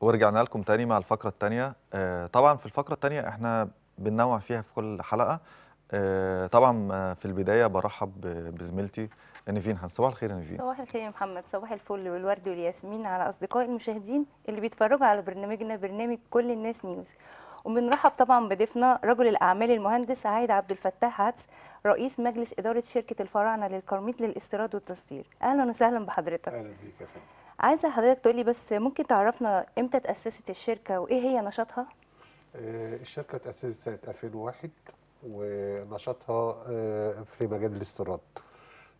ورجعنا لكم تاني مع الفقرة التانية. طبعا في الفقرة التانية احنا بننوع فيها في كل حلقة. طبعا في البداية برحب بزميلتي نيفين حسن. صباح الخير يا نيفين. صباح الخير يا محمد، صباح الفل والورد والياسمين على أصدقائي المشاهدين اللي بيتفرجوا على برنامجنا، برنامج كل الناس نيوز. وبنرحب طبعا بضيفنا رجل الأعمال المهندس عايد عبد الفتاح هاتس، رئيس مجلس إدارة شركة الفرعنة للكراميط للاستيراد والتصدير. أهلا وسهلا بحضرتك. أهلا بيك يا فندم. عايزة حضرتك تقولي بس ممكن تعرفنا إمتى تأسست الشركة وإيه هي نشاطها؟ الشركة تأسست سنة 2001 ونشاطها في مجال الاستيراد.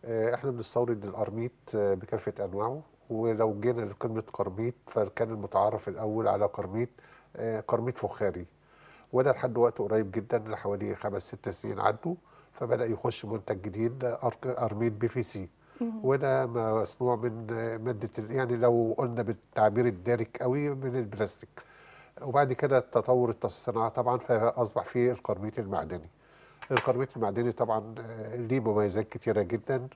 احنا بنستورد القرميط بكافة أنواعه، ولو جينا لكلمة قرميط فكان المتعارف الأول على قرميط فخاري، وده لحد وقت قريب جدا لحوالي 5-6 سنين عدوا فبدأ يخش منتج جديد قرميط PVC، وده مصنوع من مادة يعني لو قلنا بالتعبير الدارج قوي من البلاستيك. وبعد كده تطور الصناعة طبعا فأصبح فيه القرميط المعدني. القرميط المعدني طبعا ليه مميزات كتيرة جدا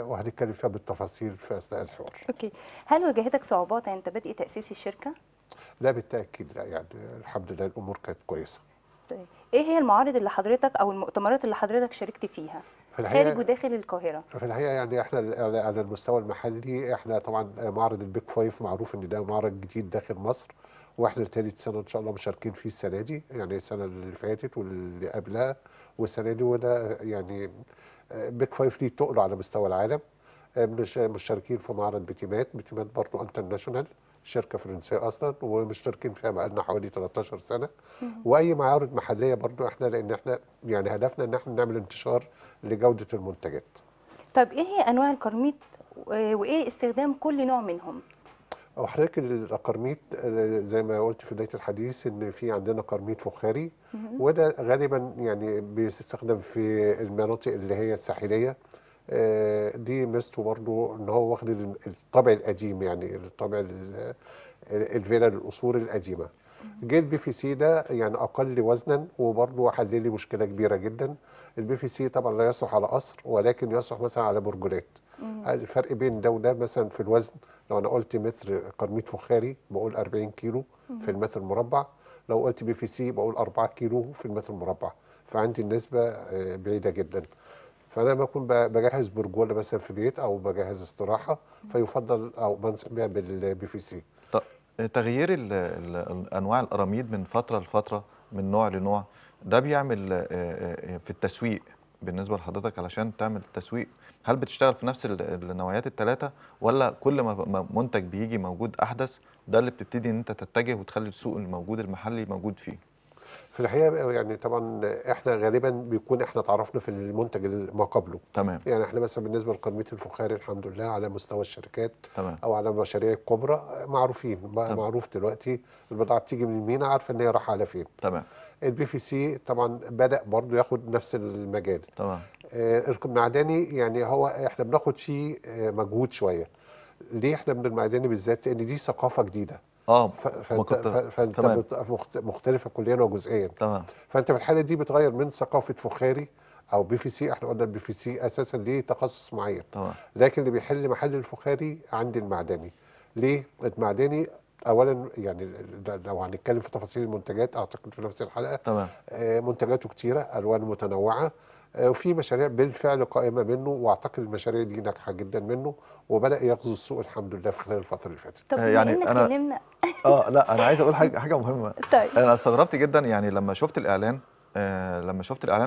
وهنتكلم فيها بالتفاصيل في أثناء الحوار. أوكي، هل واجهتك صعوبات أنت بادئ تأسيس الشركة؟ لا بالتأكيد، لا يعني الحمد لله الأمور كانت كويسة. طيب إيه هي المعارض اللي حضرتك أو المؤتمرات اللي حضرتك شاركت فيها؟ خارج وداخل القاهرة. في الحقيقة يعني احنا على المستوى المحلي احنا طبعا معرض البيك فايف معروف ان ده معرض جديد داخل مصر، واحنا لتالت سنة ان شاء الله مشاركين فيه السنة دي، يعني السنة اللي فاتت واللي قبلها والسنة دي، وده يعني بيك فايف ليه تقله على مستوى العالم. مشاركين في معرض بيتمات برضه انترناشونال، شركة فرنسية أصلا ومشتركين فيها بقالنا حوالي 13 سنة، وأي معارض محلية برضو احنا، لأن احنا يعني هدفنا إن احنا نعمل انتشار لجودة المنتجات. طب إيه هي أنواع القرميط وإيه استخدام كل نوع منهم؟ وحضرتك القرميط زي ما قلت في بداية الحديث إن في عندنا قرميط فخاري، وده غالبا يعني بيستخدم في المناطق اللي هي الساحلية. دي ميزته برضه ان هو واخد الطابع القديم، يعني الطابع الفيلا القصور القديمه. جه البي في سي ده يعني اقل وزنا وبرضه حل لي مشكله كبيره جدا. البي في سي طبعا لا يصلح على قصر ولكن يصلح مثلا على برجولات. الفرق بين ده وده مثلا في الوزن، لو انا قلت متر قرميط فخاري بقول 40 كيلو في المتر المربع، لو قلت بي في سي بقول 4 كيلو في المتر المربع، فعندي النسبه بعيده جدا. فأنا لما أكون بجهز برجولة مثلا في بيت أو بجهز استراحة فيفضل أو بنصح بيها بالبي في سي. طب تغيير أنواع القراميد من فترة لفترة من نوع لنوع ده بيعمل في التسويق بالنسبة لحضرتك، علشان تعمل التسويق هل بتشتغل في نفس النوعيات الثلاثة، ولا كل ما منتج بيجي موجود أحدث ده اللي بتبتدي إن أنت تتجه وتخلي السوق الموجود المحلي موجود فيه؟ في الحقيقه يعني طبعا احنا غالبا بيكون احنا اتعرفنا في المنتج اللي ما قبله. تمام. يعني احنا مثلا بالنسبه للقرميط الفخاري الحمد لله على مستوى الشركات، تمام، او على المشاريع الكبرى معروفين. تمام. معروف دلوقتي البضاعه بتيجي من مين، عارفه ان هي رايحه على فين. تمام. البي في سي طبعا بدا برضه ياخد نفس المجال. تمام. المعدني يعني هو احنا بناخد فيه مجهود شويه. ليه احنا من المعدني بالذات؟ لان دي ثقافه جديده. فانت مختلفه كليا وجزئيا. تمام. فانت في الحاله دي بتغير من ثقافه فخاري او بي في سي. احنا قلنا البي في سي اساسا ليه تخصص معين. تمام. لكن اللي بيحل محل الفخاري عند المعدني. ليه؟ المعدني اولا يعني لو هنتكلم في تفاصيل المنتجات اعتقد في نفس الحلقه. تمام. منتجاته كتيره، الوان متنوعه، وفي مشاريع بالفعل قائمه منه، واعتقد المشاريع دي ناجحه جدا منه وبدا يغزو السوق الحمد لله في خلال الفتره اللي فاتت. طب يعني انا لا انا عايز اقول حاجه مهمه. طيب. انا استغربت جدا يعني لما شفت الاعلان،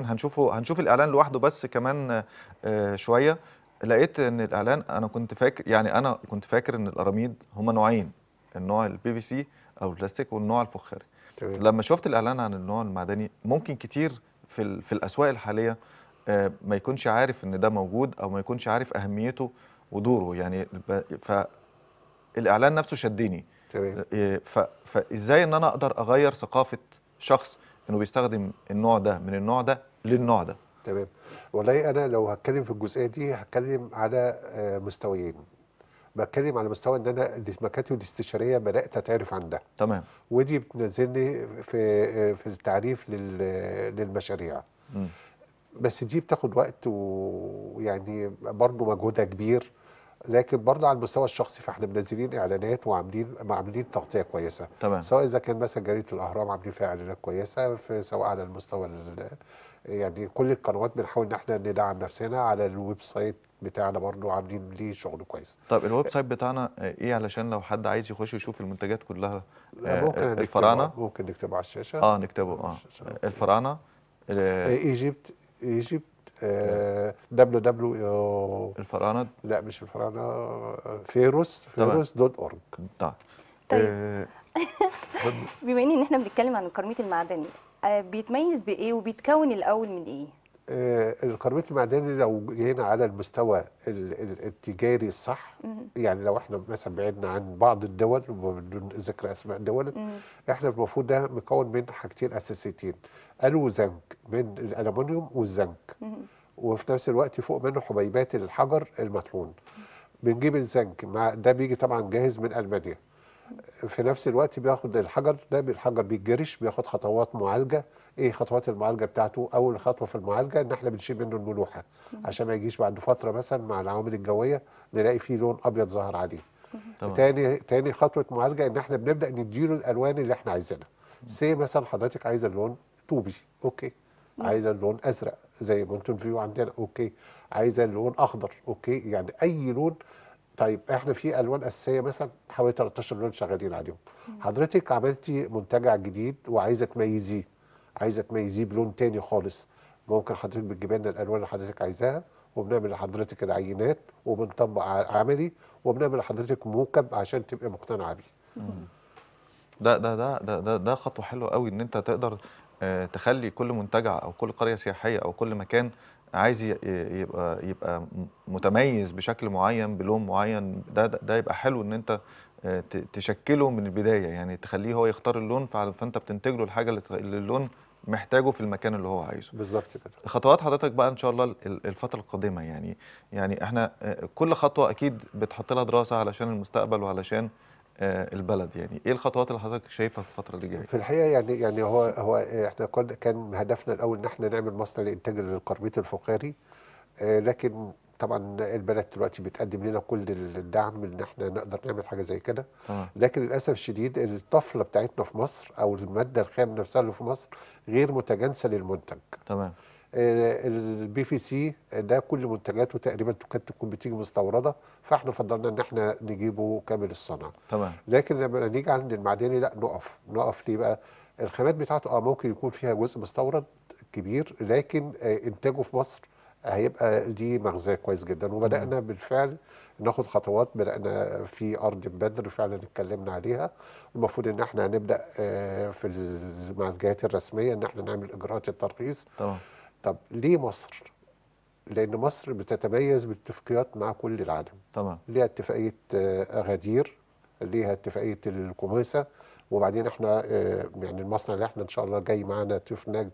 هنشوف الاعلان لوحده بس كمان شويه. لقيت ان الاعلان انا كنت فاكر ان القراميد هم نوعين، النوع البي في سي او البلاستيك والنوع الفخاري. طيب. لما شفت الاعلان عن النوع المعدني، ممكن كتير في الاسواق الحاليه ما يكونش عارف ان ده موجود او ما يكونش عارف اهميته ودوره، يعني فالاعلان نفسه شدني. تمام. فازاي ان انا اقدر اغير ثقافه شخص انه بيستخدم النوع ده من النوع ده للنوع ده؟ تمام. والله انا لو هتكلم في الجزئيه دي هتكلم على مستويين. بتكلم على مستوى ان انا المكاتب الاستشاريه بدات اتعرف عن ده. تمام. ودي بتنزلني في التعريف للمشاريع. بس دي بتاخد وقت ويعني برضه مجهودها كبير، لكن برضه على المستوى الشخصي فاحنا منزلين اعلانات وعاملين تغطيه كويسه. طبعا. سواء اذا كان مثلا جريده الاهرام عاملين فيها اعلانات كويسه، سواء على المستوى يعني كل القنوات بنحاول ان احنا ندعم نفسنا. على الويب سايت بتاعنا برضه عاملين ليه شغل كويس. طب الويب سايت بتاعنا ايه علشان لو حد عايز يخش يشوف المنتجات كلها؟ الفرعنه ممكن نكتبه على الشاشه. نكتبه الفرعنه ايجيبت www الفرعنة لا مش الفرعنة فيروس .org. طيب بما ان احنا بنتكلم عن الكرميت المعدني، بيتميز بايه وبيتكون الاول من ايه؟ الكرميت المعدني لو جينا على المستوى التجاري الصح، يعني لو احنا مثلا بعدنا عن بعض الدول بدون ذكر اسماء الدول، احنا المفروض ده مكون من حاجتين اساسيتين، الو وزنك من الالومنيوم والزنك، وفي نفس الوقت فوق منه حبيبات الحجر المطحون. بنجيب الزنك مع ده بيجي طبعا جاهز من المانيا، في نفس الوقت بياخد الحجر ده بيتجرش، بياخد خطوات معالجه. ايه خطوات المعالجه بتاعته؟ اول خطوه في المعالجه ان احنا بنشيل منه الملوحه عشان ما يجيش بعد فتره مثلا مع العوامل الجويه نلاقي فيه لون ابيض ظاهر عليه. تاني خطوه معالجه ان احنا بنبدا نديله الالوان اللي احنا عايزينها. سي مثلا حضرتك عايزه اللون طوبي، اوكي. عايزه اللون ازرق زي مونتون فيو عندنا، اوكي. عايزه اللون اخضر، اوكي. يعني اي لون. طيب احنا في الوان اساسيه مثلا حوالي 13 لون شغالين عليهم. حضرتك عملتي منتجع جديد وعايزه تميزيه، بلون تاني خالص، ممكن حضرتك بتجيب لنا الالوان اللي حضرتك عايزاها وبنعمل لحضرتك العينات وبنطبق عملي وبنعمل لحضرتك موكب عشان تبقى مقتنعه بيه. ده خطوه حلوه قوي ان انت تقدر تخلي كل منتجع او كل قريه سياحيه او كل مكان عايز يبقى متميز بشكل معين بلون معين. ده يبقى حلو ان انت تشكله من البدايه، يعني تخليه هو يختار اللون، فانت بتنتج له الحاجه اللي اللون محتاجه في المكان اللي هو عايزه. بالظبط كده. خطوات حضرتك بقى ان شاء الله الفتره القادمه، يعني احنا كل خطوه اكيد بتحط لها دراسه علشان المستقبل وعلشان البلد. يعني ايه الخطوات اللي حضرتك شايفها في الفتره اللي جايه؟ في الحقيقه يعني هو احنا كان هدفنا الاول ان احنا نعمل مصنع لانتاج الكرميت الفخاري، لكن طبعا البلد دلوقتي بتقدم لنا كل الدعم ان احنا نقدر نعمل حاجه زي كده. لكن للاسف الشديد الطفله بتاعتنا في مصر او الماده الخام نفسها اللي في مصر غير متجانسه للمنتج. تمام. البي في سي ده كل منتجاته تقريبا تكون بتيجي مستورده، فاحنا فضلنا ان احنا نجيبه كامل الصنع. تمام. لكن لما نيجي عند المعدني لا، نقف ليه بقى؟ الخامات بتاعته ممكن يكون فيها جزء مستورد كبير، لكن انتاجه في مصر هيبقى ليه مغزى كويس جدا. وبدانا بالفعل ناخد خطوات، بدانا في ارض بدر فعلا اتكلمنا عليها. المفروض ان احنا هنبدا مع الجهات الرسميه ان احنا نعمل اجراءات الترخيص. تمام. طب ليه مصر؟ لأن مصر بتتميز بالاتفاقيات مع كل العالم. تمام. ليها اتفاقية اغادير، ليها اتفاقية الكوميسا، وبعدين احنا يعني المصنع اللي احنا ان شاء الله جاي معانا طيف نكت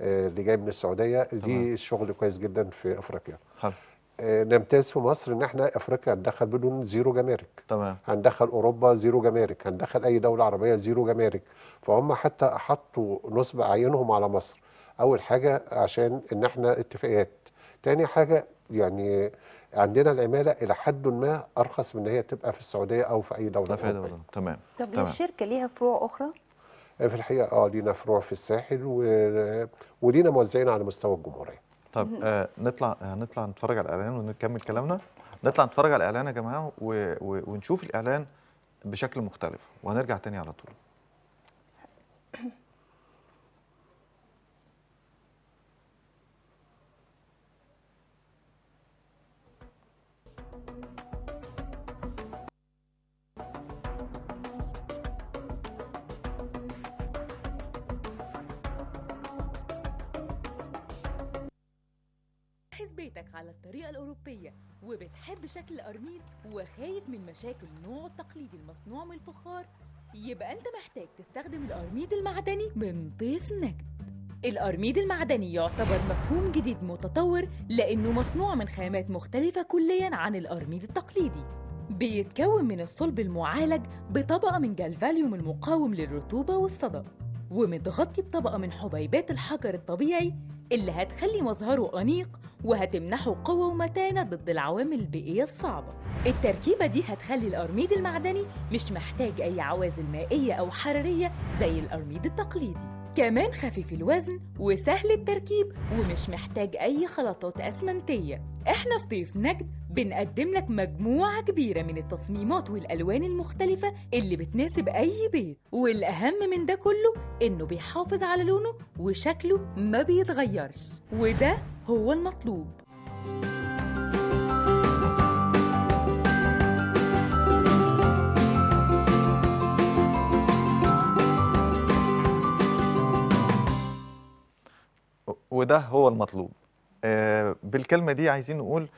اللي جاي من السعودية. تمام. دي الشغل كويس جدا في افريقيا. حلو. نمتاز في مصر ان احنا افريقيا هندخل بدون زيرو جمارك. تمام. هندخل اوروبا زيرو جمارك، هندخل اي دولة عربية زيرو جمارك. فهم حتى حطوا نصب عينهم على مصر. أول حاجة عشان إن إحنا اتفاقيات، تاني حاجة يعني عندنا العمالة إلى حد ما أرخص من إن هي تبقى في السعودية أو في أي دولة. تمام. طب الشركة ليها فروع أخرى؟ في الحقيقة لينا فروع في الساحل ولينا موزعين على مستوى الجمهورية. طب نطلع نتفرج على الإعلان ونكمل كلامنا. نطلع نتفرج على الإعلان يا جماعة ونشوف الإعلان بشكل مختلف وهنرجع تاني على طول. بيتك على الطريقة الأوروبية وبتحب شكل القرميد وخايف من مشاكل نوع التقليدي المصنوع من الفخار، يبقى أنت محتاج تستخدم القرميد المعدني من طيف نكت. القرميد المعدني يعتبر مفهوم جديد متطور لأنه مصنوع من خامات مختلفة كلياً عن القرميد التقليدي. بيتكون من الصلب المعالج بطبقة من جلفاليوم المقاوم للرطوبة والصدأ، ومتغطي بطبقة من حبيبات الحجر الطبيعي اللي هتخلي مظهره أنيق وهتمنحه قوة ومتانة ضد العوامل البيئية الصعبة. التركيبة دي هتخلي القرميد المعدني مش محتاج أي عوازل مائية أو حرارية زي القرميد التقليدي، كمان خفيف الوزن وسهل التركيب ومش محتاج أي خلطات أسمنتية. إحنا في طيف نكت بنقدم لك مجموعة كبيرة من التصميمات والألوان المختلفة اللي بتناسب أي بيت، والأهم من ده كله إنه بيحافظ على لونه وشكله ما بيتغيرش، وده هو المطلوب. وده هو المطلوب. بالكلمة دي عايزين نقول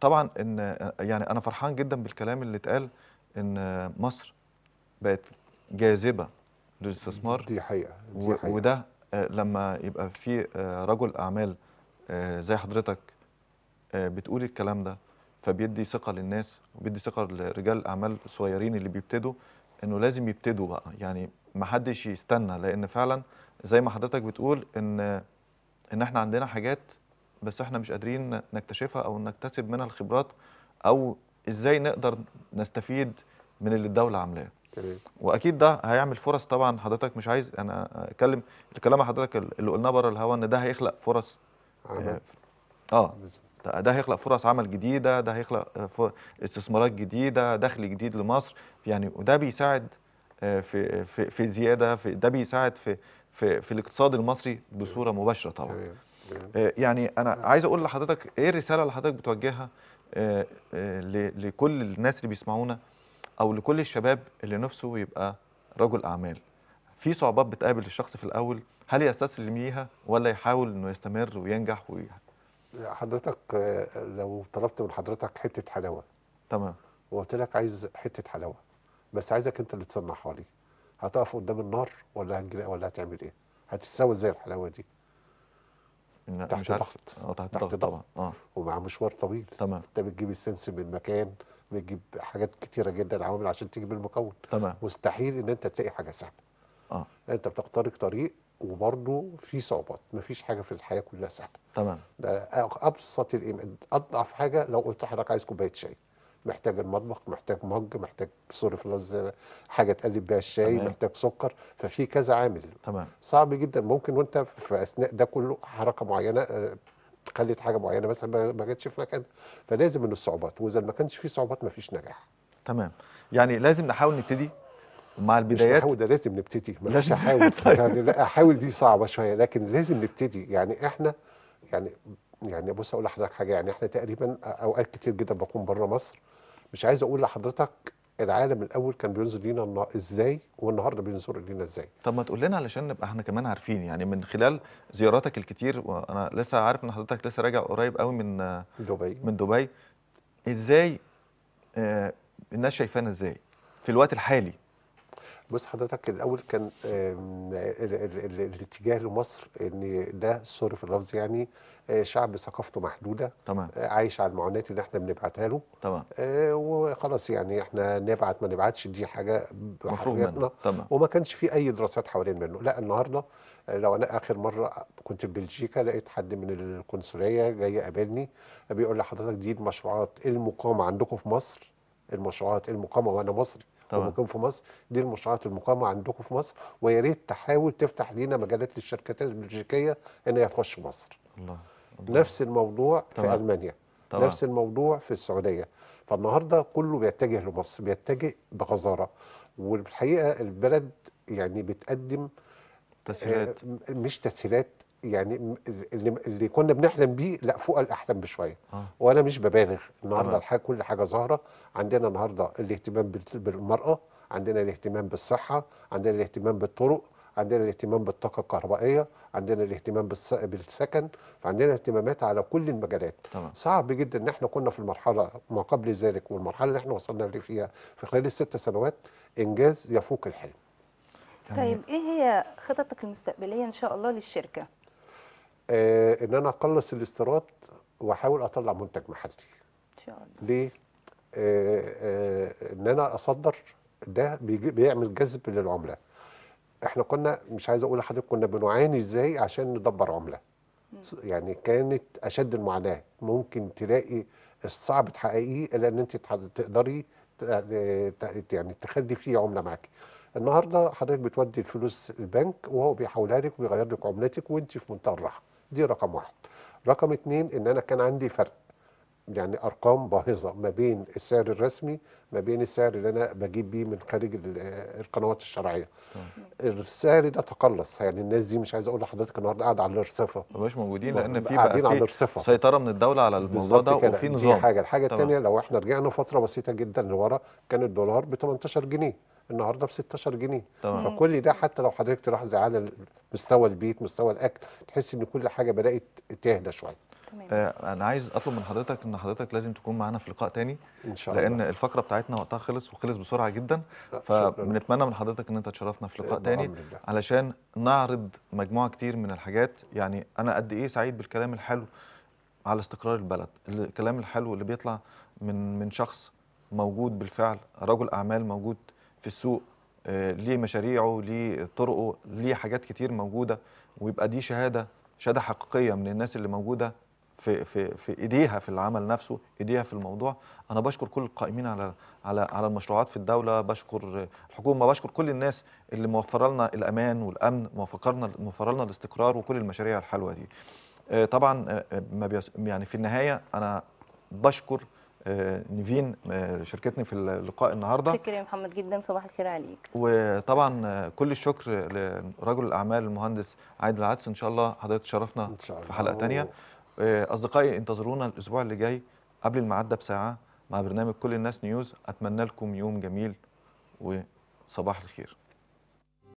طبعا ان يعني انا فرحان جدا بالكلام اللي اتقال ان مصر بقت جاذبة للاستثمار، دي حقيقة. وده لما يبقى في رجل اعمال زي حضرتك بتقول الكلام ده، فبيدي ثقة للناس وبيدي ثقة لرجال الاعمال الصغيرين اللي بيبتدوا، انه لازم يبتدوا بقى، يعني محدش يستنى، لان فعلا زي ما حضرتك بتقول ان احنا عندنا حاجات بس احنا مش قادرين نكتشفها او نكتسب منها الخبرات، او ازاي نقدر نستفيد من اللي الدوله عاملاه. واكيد ده هيعمل فرص. طبعا حضرتك مش عايز انا اتكلم الكلام مع حضرتك اللي قلناه بره الهوا، ان ده هيخلق فرص عمل. ده هيخلق فرص عمل جديده، ده هيخلق استثمارات جديده، دخل جديد لمصر يعني، وده بيساعد في في في زياده في ده بيساعد في الاقتصاد المصري بصوره مباشره طبعا. يعني انا عايز اقول لحضرتك ايه الرساله اللي حضرتك بتوجهها لكل الناس اللي بيسمعونا، او لكل الشباب اللي نفسه يبقى رجل اعمال؟ في صعوبات بتقابل الشخص في الاول، هل يستسلم ليها ولا يحاول انه يستمر وينجح؟ حضرتك لو طلبت من حضرتك حته حلاوه، تمام، وقلت لك عايز حته حلاوه بس عايزك انت اللي تصنعها لي، هتقف قدام النار ولا هتعمل ايه؟ هتستوي ازاي الحلاوه دي؟ تحت ضغط، تحت ضغط ومع مشوار طويل. تمام. انت بتجيب السمسم من مكان، بتجيب حاجات كتيره جدا عوامل عشان تجيب المكون. تمام. مستحيل ان انت تلاقي حاجه سهله. انت بتخترق طريق وبرضه في صعوبات، مفيش حاجه في الحياه كلها سهله. تمام. ده ابسط الايمان. اضعف حاجه لو قلت لحضرتك عايز كوبايه شاي، محتاج المطبخ، محتاج مج، محتاج صرف حاجه تقلب بيها الشاي. تمام. محتاج سكر، ففي كذا عامل. تمام. صعب جدا. ممكن وانت في اثناء ده كله حركه معينه خلت حاجه معينه مثلا ما جاتش في مكان، فلازم من الصعوبات، واذا ما كانش في صعوبات ما فيش نجاح. تمام. يعني لازم نحاول نبتدي مع البدايات. نحاول، ده لازم نبتدي، مش هحاول. يعني لا، احاول دي صعبه شويه، لكن لازم نبتدي. يعني احنا يعني بص اقول لحضرتك حاجه، يعني احنا تقريبا اوقات كتير جدا بكون بره مصر، مش عايز اقول لحضرتك العالم الاول كان بينظر لينا ازاي والنهارده بينظر لينا ازاي. طب ما تقول لنا علشان نبقى احنا كمان عارفين، يعني من خلال زياراتك الكتير، وانا لسه عارف ان حضرتك لسه راجع قريب قوي من دبي. ازاي الناس شايفانا ازاي في الوقت الحالي؟ بص حضرتك، الاول كان الاتجاه لمصر ان ده، سوري في اللفظ، يعني شعب ثقافته محدوده. تمام. عايش على المعونات اللي احنا بنبعتها له. تمام. وخلاص، يعني احنا نبعت ما نبعتش دي حاجه بحريتنا، وما كانش في اي دراسات حوالين منه. لا النهارده لو انا اخر مره كنت في بلجيكا، لقيت حد من القنصليه جاي يقابلني بيقول لحضرتك دي المشروعات المقامه عندكم في مصر، المشروعات المقامه، وانا مصري ومقيم في مصر، دي المشروعات المقامه عندكم في مصر، ويا ريت تحاول تفتح لينا مجالات للشركات البلجيكيه ان هي تخش مصر. الله. نفس الموضوع في ألمانيا. نفس الموضوع في السعودية. فالنهاردة كله بيتجه لمصر، بيتجه بغزارة، والحقيقة البلد يعني بتقدم تسهيلات، مش تسهيلات يعني اللي كنا بنحلم بيه، لا فوق الأحلام بشوية. وأنا مش ببالغ، النهاردة الحاجة كل حاجة ظاهرة عندنا. النهاردة الاهتمام بالمرأة، عندنا الاهتمام بالصحة، عندنا الاهتمام بالطرق، عندنا الاهتمام بالطاقة الكهربائية، عندنا الاهتمام بالسكن، فعندنا اهتمامات على كل المجالات. طبعا. صعب جدا ان احنا كنا في المرحلة ما قبل ذلك، والمرحلة اللي احنا وصلنا اللي فيها في خلال ال6 سنوات انجاز يفوق الحلم. طيب ايه هي خططك المستقبلية ان شاء الله للشركة؟ ان انا اقلص الاستيراد واحاول اطلع منتج محلي ان شاء الله. ليه؟ ان انا اصدر، ده بيعمل جذب للعملة. احنا كنا، مش عايز اقول لحضرتك كنا بنعاني ازاي عشان ندبر عمله، يعني كانت أشد المعاناة. ممكن تلاقي الصعب تحققيه إلا أن أنت تقدري يعني تخلي فيه عملة معاكي. النهارده حضرتك بتودي الفلوس البنك وهو بيحولها لك وبيغير لك عملتك وأنت في منتهى الراحة. دي رقم واحد. رقم اتنين، إن أنا كان عندي فرق يعني أرقام باهظة ما بين السعر الرسمي ما بين السعر اللي أنا بجيب بيه من خارج القنوات الشرعية. السعر ده تقلص، يعني الناس دي مش عايز أقول لحضرتك النهارده قاعدة على الأرصفة، مش موجودين لأن في قاعدين على الأرصفة، سيطرة من الدولة على الموضوع ده وفي نظام. دي حاجة. الحاجة الثانية، لو إحنا رجعنا فترة بسيطة جدا لورا كان الدولار ب 18 جنيه النهارده ب 16 جنيه طبعا. فكل ده حتى لو حضرتك تلاحظ على مستوى البيت مستوى الأكل تحس إن كل حاجة بدأت تهدى شوية. أنا عايز أطلب من حضرتك إن حضرتك لازم تكون معانا في لقاء تاني إن شاء الله، لأن الفقرة بتاعتنا وقتها خلص وخلص بسرعة جدا، فبنتمنى من حضرتك إن أنت تشرفنا في لقاء تاني علشان نعرض مجموعة كتير من الحاجات. يعني أنا قد إيه سعيد بالكلام الحلو على استقرار البلد، الكلام الحلو اللي بيطلع من شخص موجود بالفعل، رجل أعمال موجود في السوق، ليه مشاريعه ليه طرقه ليه حاجات كتير موجودة، ويبقى دي شهادة حقيقية من الناس اللي موجودة في ايديها في العمل نفسه، ايديها في الموضوع. انا بشكر كل القائمين على المشروعات في الدوله، بشكر الحكومه، بشكر كل الناس اللي موفر لنا الامان والامن، موفر لنا الاستقرار وكل المشاريع الحلوه دي. طبعا يعني في النهايه انا بشكر نيفين شاركتني في اللقاء النهارده. شكرا يا محمد جدا، صباح الخير عليك. وطبعا كل الشكر لرجل الاعمال المهندس عايد العدس. ان شاء الله حضرتك تشرفنا في حلقه ثانيه. أصدقائي انتظرونا الأسبوع اللي جاي قبل الميعاد ده بساعة مع برنامج كل الناس نيوز. أتمنى لكم يوم جميل وصباح الخير.